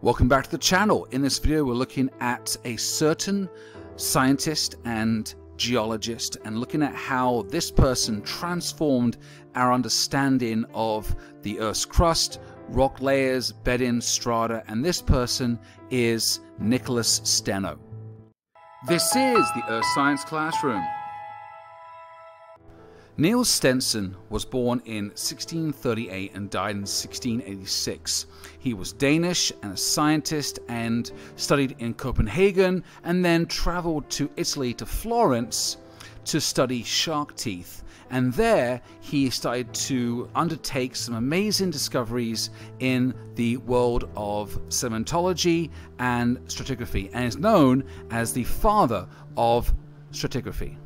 Welcome back to the channel. In this video we're looking at a certain scientist and geologist and looking at how this person transformed our understanding of the Earth's crust, rock layers, bedding, strata, and this person is Nicolas Steno. This is the Earth Science Classroom. Niels Stenson was born in 1638 and died in 1686. He was Danish and a scientist and studied in Copenhagen and then traveled to Italy to Florence to study shark teeth. And there he started to undertake some amazing discoveries in the world of sedimentology and stratigraphy and is known as the father of stratigraphy.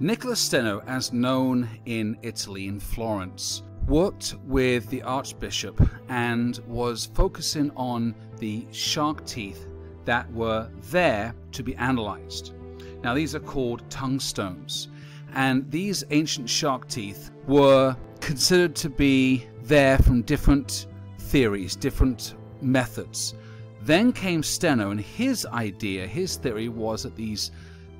Nicolas Steno, as known in Italy in Florence, worked with the Archbishop and was focusing on the shark teeth that were there to be analyzed. Now these are called tungstones, and these ancient shark teeth were considered to be there from different theories, different methods. Then came Steno, and his idea, his theory was that these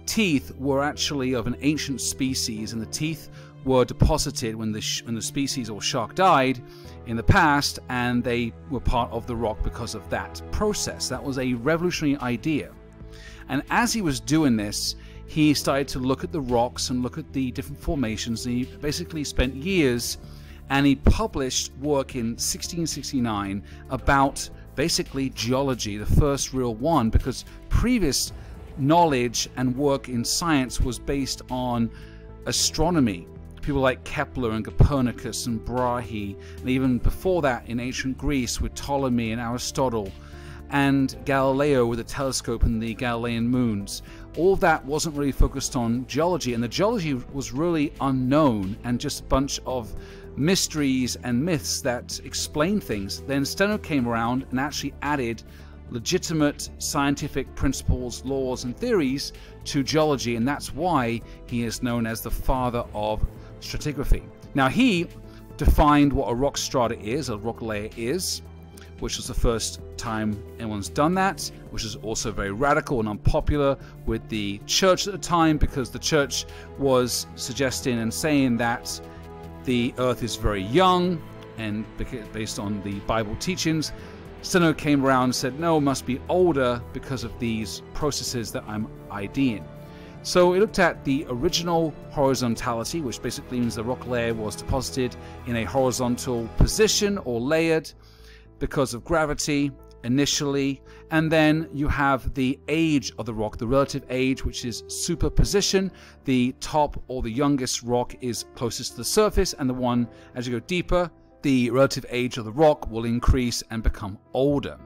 teeth were actually of an ancient species, and the teeth were deposited when the species or shark died in the past, and they were part of the rock because of that process. That was a revolutionary idea. And as he was doing this, he started to look at the rocks and look at the different formations, and he basically spent years, and he published work in 1669 about basically geology, the first real one, because previous knowledge and work in science was based on astronomy. People like Kepler and Copernicus and Brahe, and even before that in ancient Greece with Ptolemy and Aristotle and Galileo with the telescope and the Galilean moons. All that wasn't really focused on geology, and the geology was really unknown and just a bunch of mysteries and myths that explain things. Then Steno came around and actually added legitimate scientific principles, laws, and theories to geology, and that's why he is known as the father of stratigraphy. Now, he defined what a rock strata is, a rock layer is, which was the first time anyone's done that, which is also very radical and unpopular with the church at the time, because the church was suggesting and saying that the earth is very young, and based on the Bible teachings. Steno came around and said, no, it must be older because of these processes that I'm IDing. So he looked at the original horizontality, which basically means the rock layer was deposited in a horizontal position or layered because of gravity initially. And then you have the age of the rock, the relative age, which is superposition. The top or the youngest rock is closest to the surface, and the one as you go deeper, the relative age of the rock will increase and become older.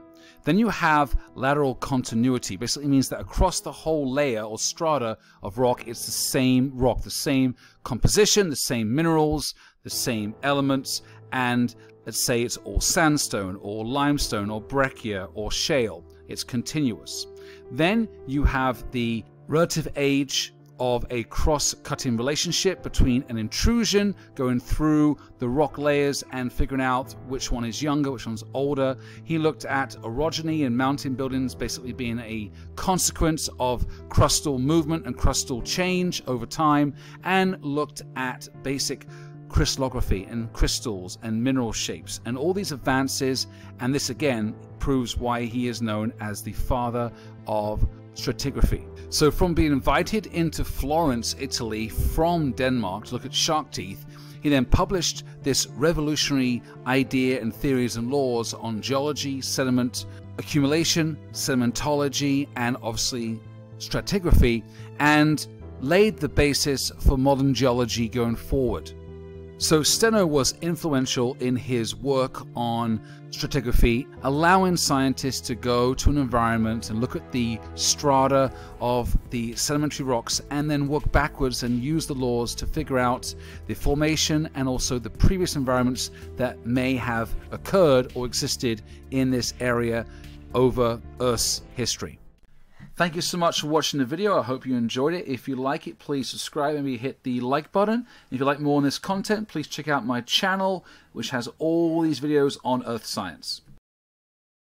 Then you have lateral continuity. Basically means that across the whole layer or strata of rock, it's the same rock, the same composition, the same minerals, the same elements, and let's say it's all sandstone or limestone or breccia or shale. It's continuous. Then you have the relative age of a cross-cutting relationship between an intrusion going through the rock layers and figuring out which one is younger, which one's older. He looked at orogeny and mountain buildings basically being a consequence of crustal movement and crustal change over time, and looked at basic crystallography and crystals and mineral shapes and all these advances, and this again proves why he is known as the father of stratigraphy. So from being invited into Florence, Italy from Denmark to look at shark teeth, he then published this revolutionary idea and theories and laws on geology, sediment accumulation, sedimentology, and obviously stratigraphy, and laid the basis for modern geology going forward. So Steno was influential in his work on stratigraphy, allowing scientists to go to an environment and look at the strata of the sedimentary rocks and then work backwards and use the laws to figure out the formation and also the previous environments that may have occurred or existed in this area over Earth's history. Thank you so much for watching the video. I hope you enjoyed it. If you like it, please subscribe and maybe hit the like button. If you like more on this content, please check out my channel, which has all these videos on Earth Science.